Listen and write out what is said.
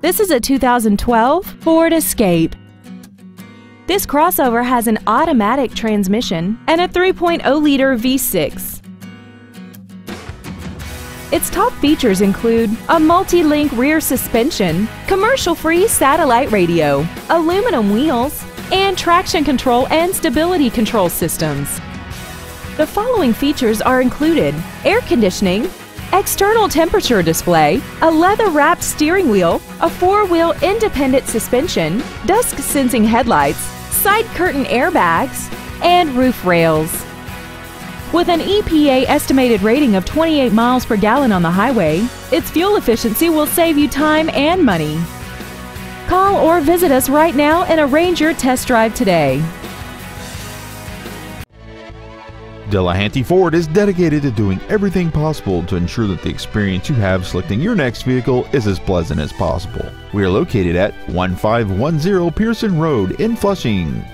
This is a 2012 Ford Escape. This crossover has an automatic transmission and a 3.0-liter V6. Its top features include a multi-link rear suspension, commercial-free satellite radio, aluminum wheels, and traction control and stability control systems. The following features are included: air conditioning, external temperature display, a leather-wrapped steering wheel, a four-wheel independent suspension, dusk-sensing headlights, side curtain airbags, and roof rails. With an EPA estimated rating of 28 miles per gallon on the highway, its fuel efficiency will save you time and money. Call or visit us right now and arrange your test drive today. Delehanty Ford is dedicated to doing everything possible to ensure that the experience you have selecting your next vehicle is as pleasant as possible. We are located at 1510 Pierson Road in Flushing.